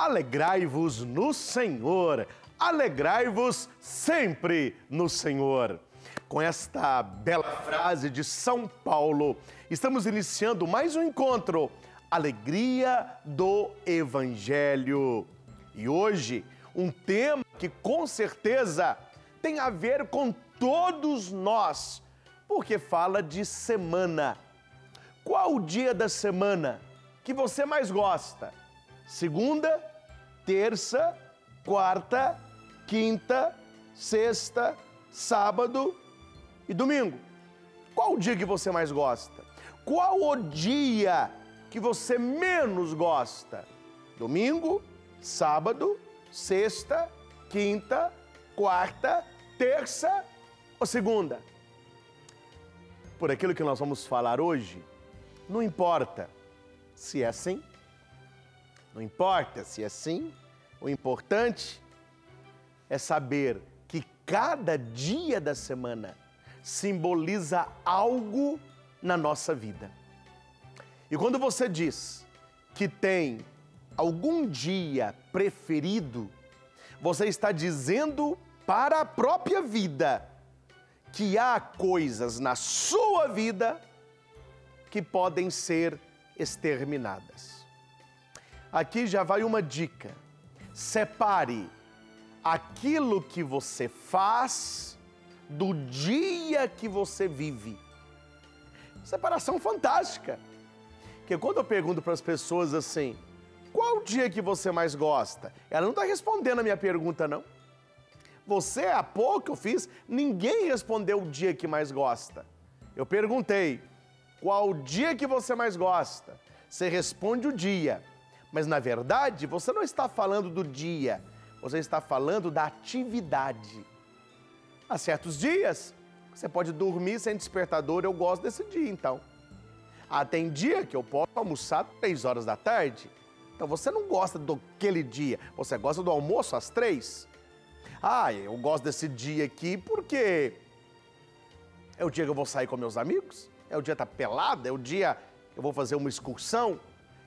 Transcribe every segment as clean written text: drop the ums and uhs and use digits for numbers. Alegrai-vos no Senhor, alegrai-vos sempre no Senhor. Com esta bela frase de São Paulo, estamos iniciando mais um encontro, Alegria do Evangelho. E hoje, um tema que com certeza tem a ver com todos nós, porque fala de semana. Qual o dia da semana que você mais gosta? Segunda, terça, quarta, quinta, sexta, sábado e domingo. Qual o dia que você mais gosta? Qual o dia que você menos gosta? Domingo, sábado, sexta, quinta, quarta, terça ou segunda? Por aquilo que nós vamos falar hoje, não importa se é assim, não importa se é assim, o importante é saber que cada dia da semana simboliza algo na nossa vida. E quando você diz que tem algum dia preferido, você está dizendo para a própria vida que há coisas na sua vida que podem ser exterminadas. Aqui já vai uma dica. Separe aquilo que você faz do dia que você vive. Separação fantástica. Porque quando eu pergunto para as pessoas assim, qual o dia que você mais gosta? Ela não está respondendo a minha pergunta, não. Você, há pouco eu fiz, ninguém respondeu o dia que mais gosta. Eu perguntei, qual o dia que você mais gosta? Você responde o dia, mas na verdade você não está falando do dia, você está falando da atividade. Há certos dias, você pode dormir sem despertador, eu gosto desse dia então. Ah, tem dia que eu posso almoçar 3 horas da tarde, então você não gosta daquele dia, você gosta do almoço às 3. Ah, eu gosto desse dia aqui porque é o dia que eu vou sair com meus amigos, é o dia que tá pelado, é o dia que eu vou fazer uma excursão.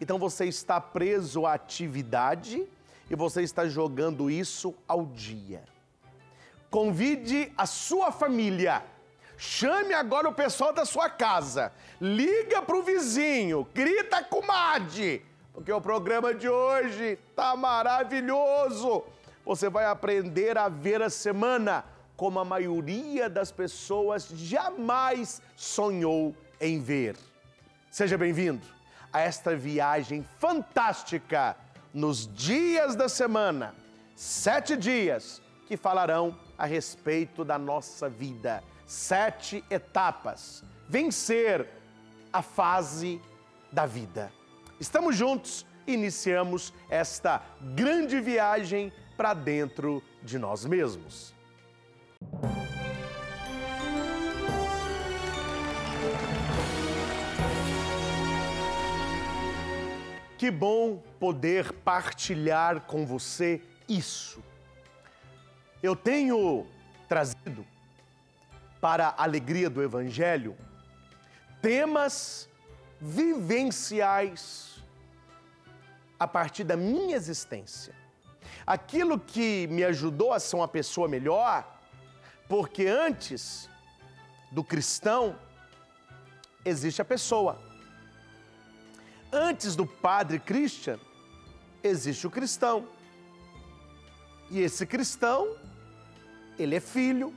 Então você está preso à atividade e você está jogando isso ao dia. Convide a sua família, chame agora o pessoal da sua casa, liga pro vizinho, grita comadre, porque o programa de hoje tá maravilhoso. Você vai aprender a ver a semana como a maioria das pessoas jamais sonhou em ver. Seja bem-vindo a esta viagem fantástica nos dias da semana. 7 dias que falarão a respeito da nossa vida. 7 etapas. Vencer a fase da vida. Estamos juntos e iniciamos esta grande viagem para dentro de nós mesmos. Que bom poder partilhar com você isso. Eu tenho trazido para a Alegria do Evangelho temas vivenciais a partir da minha existência. Aquilo que me ajudou a ser uma pessoa melhor, porque antes do cristão existe a pessoa. Antes do padre Christian existe o cristão. E esse cristão, ele é filho,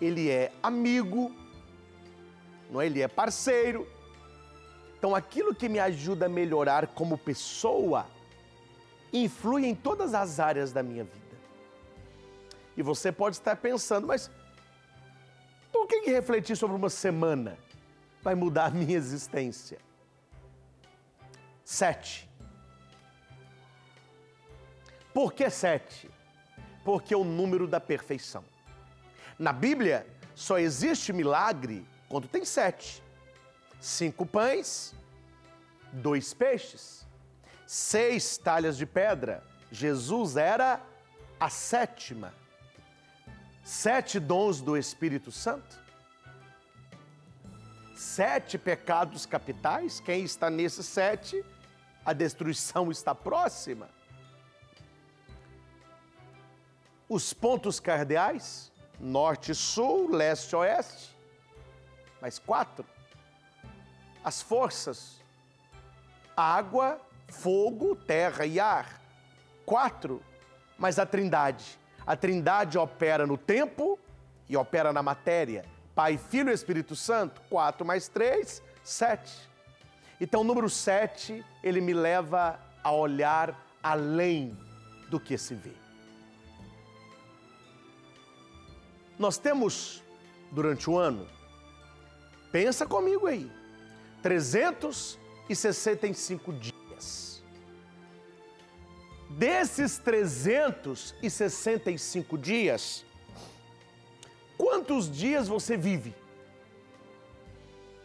ele é amigo, não é? Ele é parceiro. Então aquilo que me ajuda a melhorar como pessoa influi em todas as áreas da minha vida. E você pode estar pensando, mas por que refletir sobre uma semana vai mudar a minha existência? 7. Por que 7? Porque é o número da perfeição. Na Bíblia, só existe milagre quando tem 7. 5 pães, 2 peixes. 6 talhas de pedra, Jesus era a 7ª. 7 dons do Espírito Santo. 7 pecados capitais, quem está nesse 7, a destruição está próxima. os pontos cardeais, norte, sul, leste, oeste, mais 4. As forças, água, fogo, terra e ar, 4. Mas a trindade opera no tempo e opera na matéria. Pai, Filho e Espírito Santo, 4 mais 3, 7. Então o número 7, ele me leva a olhar além do que se vê. Nós temos, durante o ano, pensa comigo aí, 365 dias. Desses 365 dias, quantos dias você vive?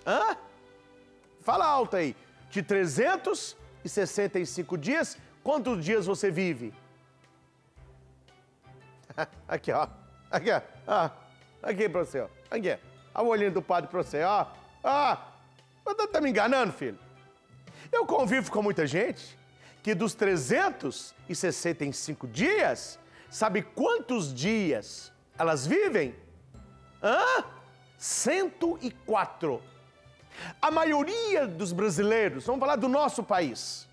Hã? Fala alto aí. De 365 dias, quantos dias você vive? Aqui, ó. Aqui, ó. Aqui pra você, ó. Aqui, ó. Olha o olhinho do padre pra você, ó. Ó. Tá me enganando, filho? Eu convivo com muita gente que dos 365 dias, sabe quantos dias elas vivem? Hã? 104. A maioria dos brasileiros, vamos falar do nosso país,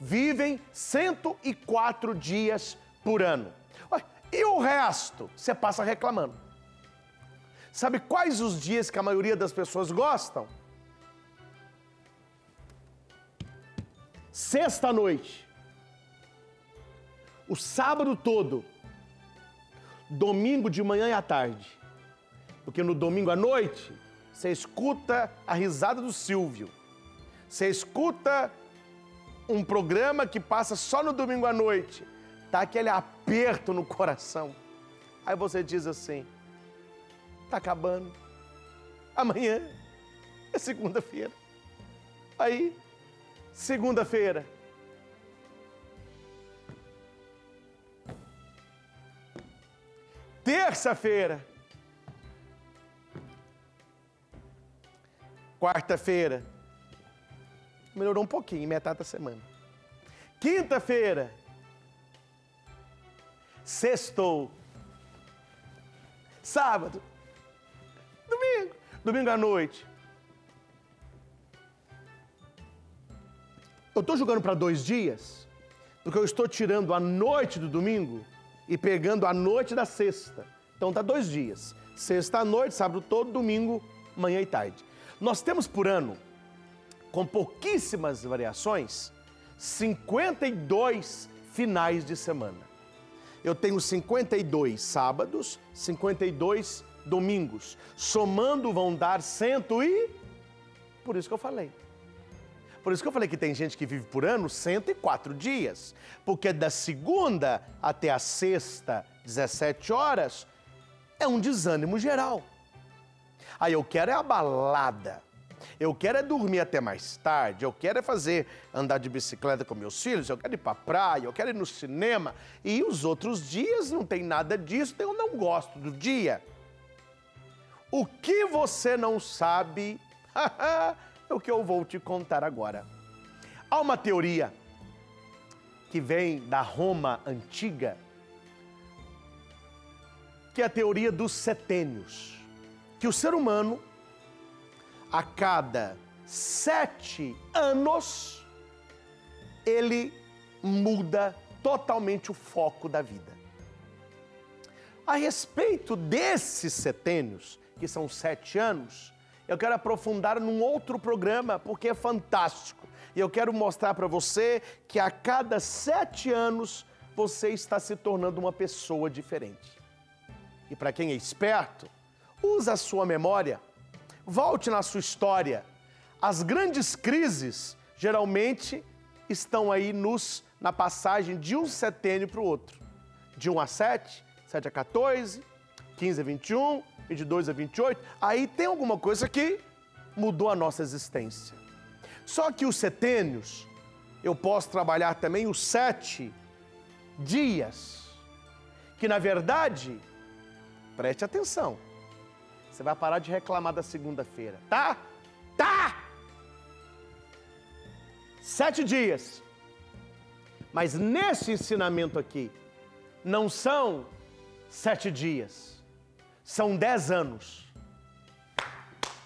vivem 104 dias por ano. E o resto? Você passa reclamando. Sabe quais os dias que a maioria das pessoas gostam? Sexta-noite. O sábado todo. Domingo de manhã e à tarde. Porque no domingo à noite, você escuta a risada do Silvio. Você escuta um programa que passa só no domingo à noite. Tá aquele aperto no coração. Aí você diz assim, tá acabando. Amanhã é segunda-feira. Aí, segunda-feira. Terça-feira. Quarta-feira, melhorou um pouquinho, metade da semana. Quinta-feira, sextou. Sábado, domingo, domingo à noite. Eu estou jogando para 2 dias, porque eu estou tirando a noite do domingo e pegando a noite da sexta. Então tá 2 dias, sexta à noite, sábado todo, domingo, manhã e tarde. Nós temos por ano, com pouquíssimas variações, 52 finais de semana. Eu tenho 52 sábados, 52 domingos. Somando vão dar 100 e... Por isso que eu falei. Por isso que eu falei que tem gente que vive por ano 104 dias. Porque da segunda até a sexta, 17 horas, é um desânimo geral. Aí eu quero é a balada, eu quero é dormir até mais tarde, eu quero é fazer andar de bicicleta com meus filhos, eu quero ir pra praia, eu quero ir no cinema. E os outros dias não tem nada disso, eu não gosto do dia. O que você não sabe é o que eu vou te contar agora. Há uma teoria que vem da Roma Antiga, que é a teoria dos setênios. Que o ser humano, a cada 7 anos, ele muda totalmente o foco da vida. A respeito desses setênios, que são 7 anos, eu quero aprofundar num outro programa, porque é fantástico. E eu quero mostrar para você que a cada 7 anos, você está se tornando uma pessoa diferente. E para quem é esperto, usa a sua memória, volte na sua história. As grandes crises, geralmente, estão aí na passagem de um setênio para o outro. De 1 a 7, 7 a 14, 15 a 21, 22 a 28. Aí tem alguma coisa que mudou a nossa existência. Só que os setênios, eu posso trabalhar também os 7 dias. Que, na verdade, preste atenção. Você vai parar de reclamar da segunda-feira, tá? Tá! 7 dias. Mas nesse ensinamento aqui, não são 7 dias. São 10 anos.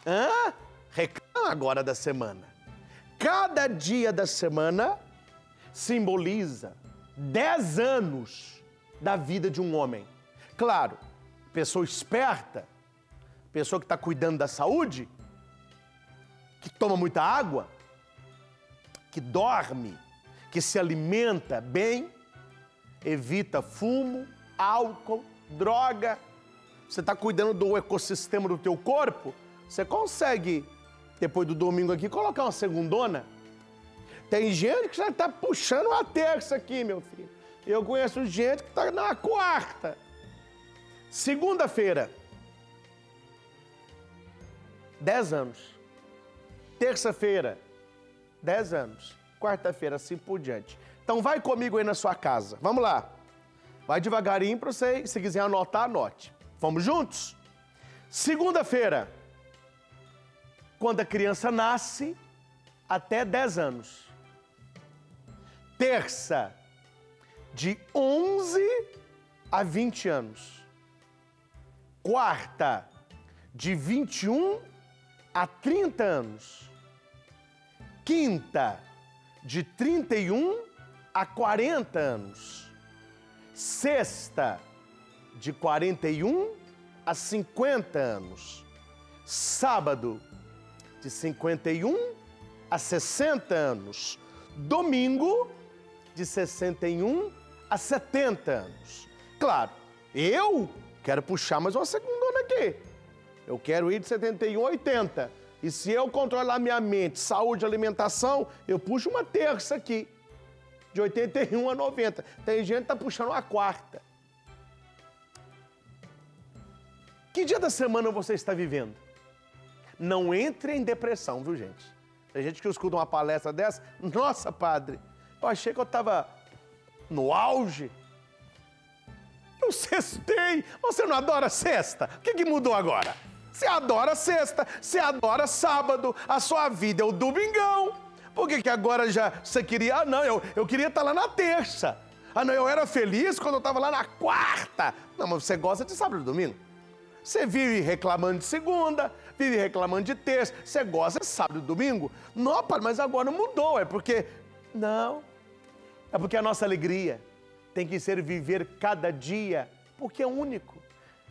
Hã? Reclama agora da semana. Cada dia da semana simboliza 10 anos da vida de um homem. Claro, pessoa esperta, pessoa que está cuidando da saúde, que toma muita água, que dorme, que se alimenta bem, evita fumo, álcool, droga. Você está cuidando do ecossistema do teu corpo, você consegue, depois do domingo aqui, colocar uma segundona. Tem gente que já está puxando a terça aqui, meu filho. Eu conheço gente que está na quarta. Segunda-feira, 10 anos. Terça-feira, 10 anos. Quarta-feira, assim por diante. Então vai comigo aí na sua casa. Vamos lá. Vai devagarinho para você, se quiser anotar, anote. Vamos juntos? Segunda-feira, quando a criança nasce, até 10 anos. Terça, de 11 a 20 anos. Quarta, de 21 a 30 anos. Quinta, de 31 a 40 anos. Sexta, de 41 a 50 anos. Sábado, de 51 a 60 anos. Domingo, de 61 a 70 anos. Claro, eu quero puxar mais uma segundona aqui. Eu quero ir de 71 a 80. E se eu controlar minha mente, saúde, alimentação, eu puxo uma terça aqui. De 81 a 90. Tem gente que tá puxando uma quarta. Que dia da semana você está vivendo? Não entre em depressão, viu, gente? Tem gente que escuta uma palestra dessa, nossa, padre, eu achei que eu estava no auge. Eu cestei. Você não adora sexta? O que mudou agora? Você adora sexta, você adora sábado, a sua vida é o domingão. Por que agora já você queria? Ah, não, eu queria estar lá na terça. Ah, não, eu era feliz quando eu estava lá na quarta. Não, mas você gosta de sábado e domingo. Você vive reclamando de segunda, vive reclamando de terça, você gosta de sábado e domingo. Não, pai, mas agora mudou, é porque... Não, é porque a nossa alegria tem que ser viver cada dia, porque é único.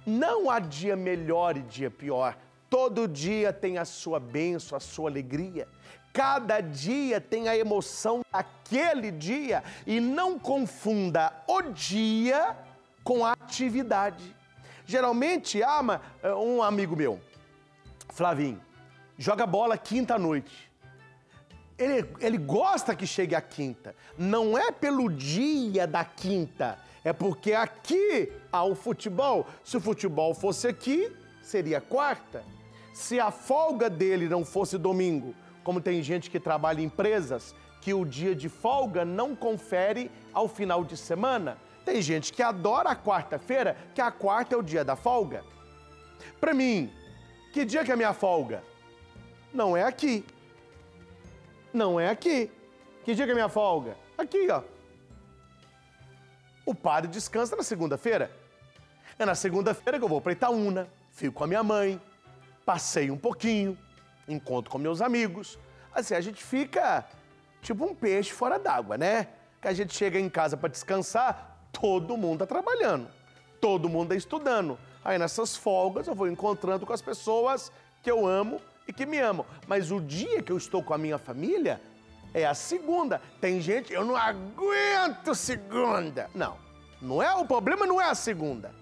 Não há dia melhor e dia pior. Todo dia tem a sua bênção, a sua alegria. Cada dia tem a emoção daquele dia. E não confunda o dia com a atividade. Geralmente, ama um amigo meu, Flavinho, joga bola quinta à noite. Ele gosta que chegue à quinta. Não é pelo dia da quinta, é porque aqui há o futebol. Se o futebol fosse aqui, seria quarta. Se a folga dele não fosse domingo, como tem gente que trabalha em empresas, que o dia de folga não confere ao final de semana. Tem gente que adora a quarta-feira, que a quarta é o dia da folga. Para mim, que dia que é a minha folga? Não é aqui. Não é aqui. Que dia que é a minha folga? Aqui, ó. O padre descansa na segunda-feira. É na segunda-feira que eu vou para Itaúna, fico com a minha mãe, passeio um pouquinho, encontro com meus amigos. Assim, a gente fica tipo um peixe fora d'água, né? Que a gente chega em casa para descansar... Todo mundo está trabalhando, todo mundo está estudando. Aí nessas folgas eu vou encontrando com as pessoas que eu amo e que me amam. Mas o dia que eu estou com a minha família é a segunda. Tem gente, eu não aguento segunda. Não, não é, o problema não é a segunda.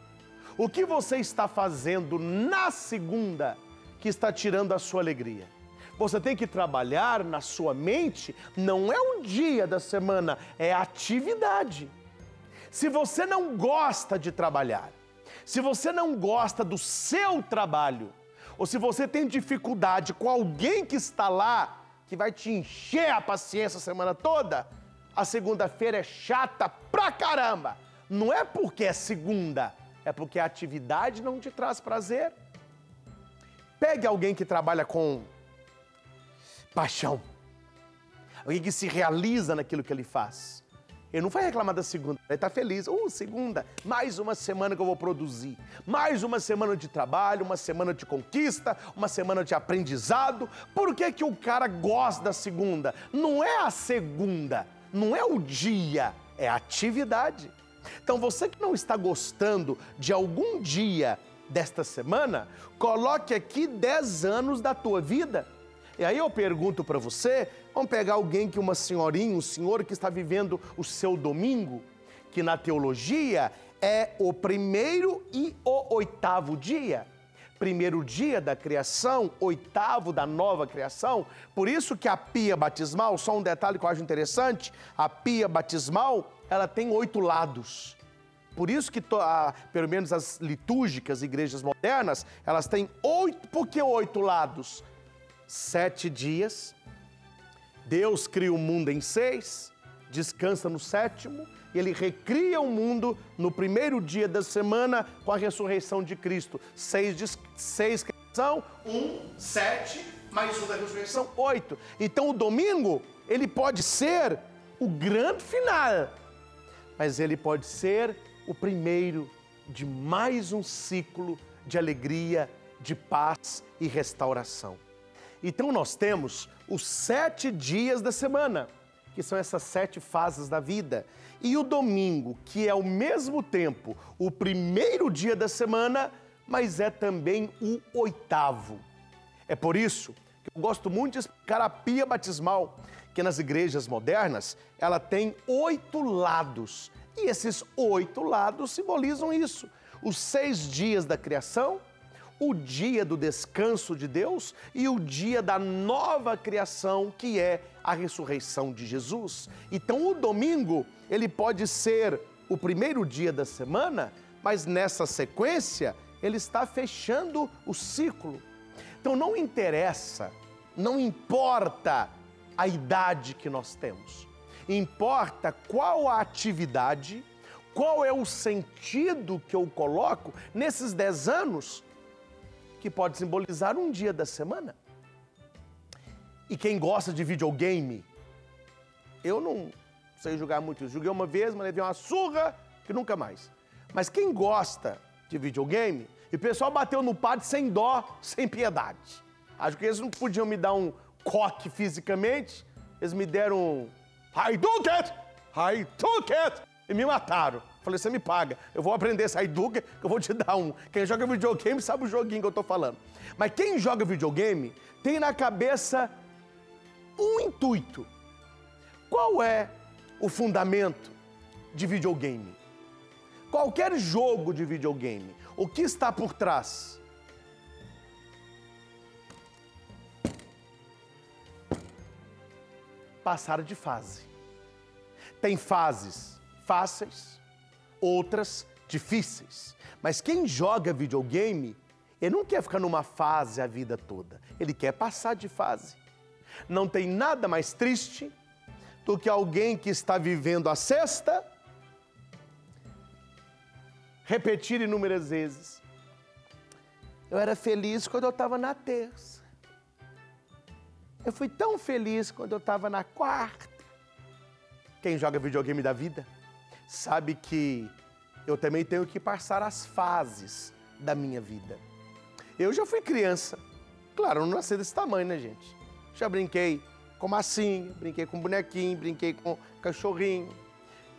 O que você está fazendo na segunda que está tirando a sua alegria? Você tem que trabalhar na sua mente, não é um dia da semana, é atividade. Se você não gosta de trabalhar, se você não gosta do seu trabalho, ou se você tem dificuldade com alguém que está lá, que vai te encher a paciência a semana toda, a segunda-feira é chata pra caramba. Não é porque é segunda, é porque a atividade não te traz prazer. Pegue alguém que trabalha com paixão, alguém que se realiza naquilo que ele faz. Ele não vai reclamar da segunda, ele está feliz. Segunda, mais uma semana que eu vou produzir. Mais uma semana de trabalho, uma semana de conquista, uma semana de aprendizado. Por que o cara gosta da segunda? Não é a segunda, não é o dia, é a atividade. Então você que não está gostando de algum dia desta semana, coloque aqui 10 anos da tua vida. E aí eu pergunto para você, vamos pegar alguém que uma senhorinha, um senhor que está vivendo o seu domingo, que na teologia é o primeiro e o oitavo dia. Primeiro dia da criação, oitavo da nova criação. Por isso que a pia batismal, só um detalhe que eu acho interessante, a pia batismal, ela tem 8 lados. Por isso que, pelo menos as litúrgicas, igrejas modernas, elas têm 8, por que 8 lados? 7 dias, Deus cria o mundo em 6, descansa no 7º, e Ele recria o mundo no primeiro dia da semana com a ressurreição de Cristo. 6 criação, 1, 7, mais 1 da ressurreição, 8. Então o domingo, ele pode ser o grande final, mas ele pode ser o primeiro de mais um ciclo de alegria, de paz e restauração. Então nós temos os 7 dias da semana, que são essas 7 fases da vida. E o domingo, que é ao mesmo tempo o primeiro dia da semana, mas é também o 8º. É por isso que eu gosto muito de explicar a pia batismal, que nas igrejas modernas, ela tem 8 lados. E esses 8 lados simbolizam isso. Os 6 dias da criação, o dia do descanso de Deus e o dia da nova criação, que é a ressurreição de Jesus. Então o domingo, ele pode ser o primeiro dia da semana, mas nessa sequência, ele está fechando o ciclo. Então não interessa, não importa a idade que nós temos, importa qual a atividade, qual é o sentido que eu coloco nesses 10 anos, que pode simbolizar um dia da semana. E quem gosta de videogame, eu não sei jogar muito isso. Joguei uma vez, mas levei uma surra que nunca mais. Mas quem gosta de videogame, e o pessoal bateu no pad sem dó, sem piedade. Acho que eles não podiam me dar um coque fisicamente, eles me deram um I took it, e me mataram. Falei, você me paga, eu vou aprender essa educa, que eu vou te dar um. Quem joga videogame sabe o joguinho que eu tô falando. Mas quem joga videogame tem na cabeça um intuito. Qual é o fundamento de videogame? Qualquer jogo de videogame, o que está por trás? Passar de fase. Tem fases fáceis, outras difíceis. Mas quem joga videogame, ele não quer ficar numa fase a vida toda. Ele quer passar de fase. Não tem nada mais triste do que alguém que está vivendo a sexta repetir inúmeras vezes. Eu era feliz quando eu estava na terça. Eu fui tão feliz quando eu estava na quarta. Quem joga videogame da vida sabe que eu também tenho que passar as fases da minha vida. Eu já fui criança. Claro, eu não nasci desse tamanho, né, gente? Já brinquei com massinha, brinquei com bonequinho, brinquei com cachorrinho.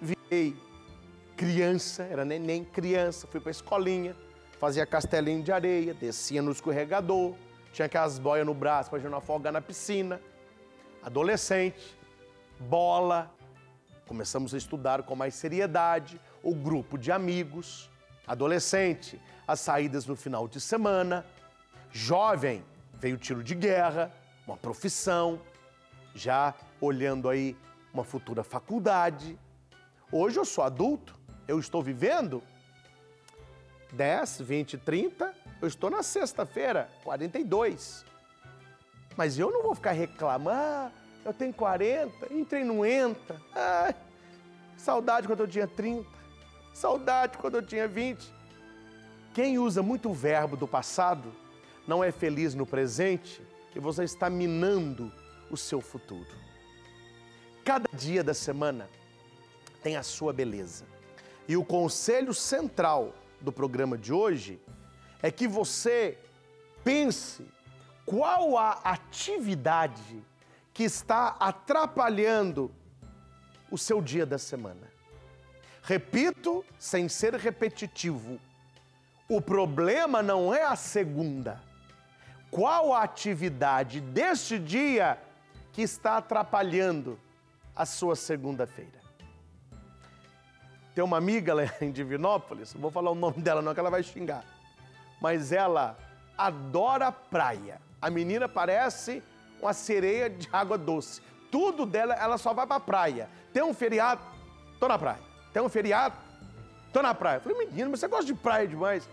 Virei criança, era neném, criança, fui pra escolinha, fazia castelinho de areia, descia no escorregador, tinha aquelas boias no braço pra gente não afogar na piscina. Adolescente, bola. Começamos a estudar com mais seriedade, o grupo de amigos, adolescente, as saídas no final de semana, jovem, veio o tiro de guerra, uma profissão, já olhando aí uma futura faculdade. Hoje eu sou adulto, eu estou vivendo 10, 20, 30, eu estou na sexta-feira, 42. Mas eu não vou ficar reclamando. Eu tenho 40, entrei no ENTA. Ai, saudade quando eu tinha 30. Saudade quando eu tinha 20. Quem usa muito o verbo do passado não é feliz no presente e você está minando o seu futuro. Cada dia da semana tem a sua beleza. E o conselho central do programa de hoje é que você pense qual a atividade que está atrapalhando o seu dia da semana. Repito, sem ser repetitivo, o problema não é a segunda. Qual a atividade deste dia que está atrapalhando a sua segunda-feira? Tem uma amiga lá em Divinópolis, não vou falar o nome dela não, que ela vai xingar, mas ela adora praia. A menina parece uma sereia de água doce. Tudo dela, ela só vai pra praia. Tem um feriado, tô na praia. Tem um feriado, tô na praia. Eu falei, menino, mas você gosta de praia demais.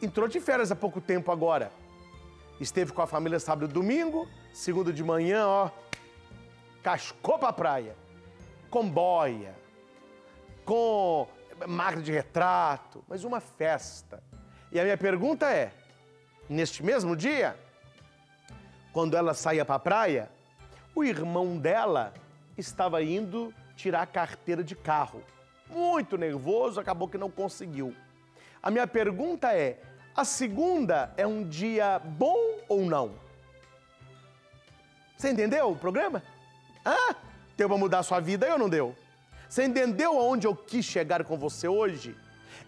Entrou de férias há pouco tempo agora. Esteve com a família sábado e domingo, segunda de manhã, ó, cascou pra praia. Com boia, com máquina de retrato, mas uma festa. E a minha pergunta é, neste mesmo dia, quando ela saía para a praia, o irmão dela estava indo tirar a carteira de carro. Muito nervoso, acabou que não conseguiu. A minha pergunta é, a segunda é um dia bom ou não? Você entendeu o programa? Hã? Deu para mudar a sua vida ou não deu? Você entendeu aonde eu quis chegar com você hoje?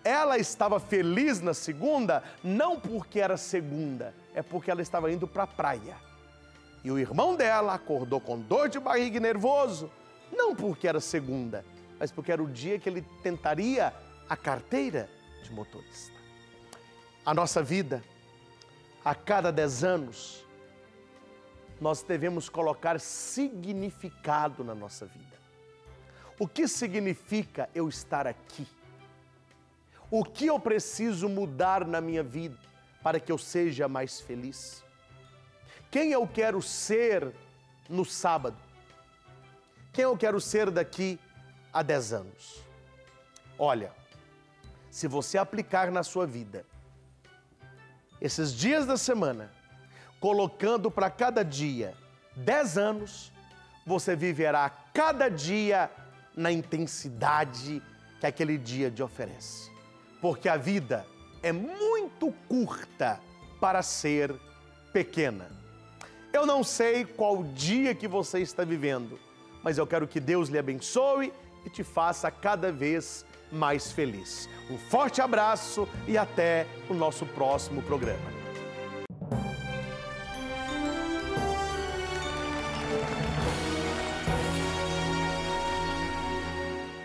Ela estava feliz na segunda, não porque era segunda, é porque ela estava indo para a praia. E o irmão dela acordou com dor de barriga e nervoso, não porque era segunda, mas porque era o dia que ele tentaria a carteira de motorista. A nossa vida, a cada 10 anos, nós devemos colocar significado na nossa vida. O que significa eu estar aqui? O que eu preciso mudar na minha vida para que eu seja mais feliz? Quem eu quero ser no sábado? Quem eu quero ser daqui a 10 anos? Olha, se você aplicar na sua vida esses dias da semana, colocando para cada dia 10 anos, você viverá cada dia na intensidade que aquele dia te oferece. Porque a vida é muito curta para ser pequena. Eu não sei qual dia que você está vivendo, mas eu quero que Deus lhe abençoe e te faça cada vez mais feliz. Um forte abraço e até o nosso próximo programa.